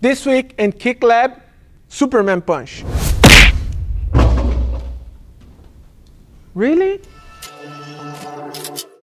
This week in Kick Lab, Superman Punch. Really?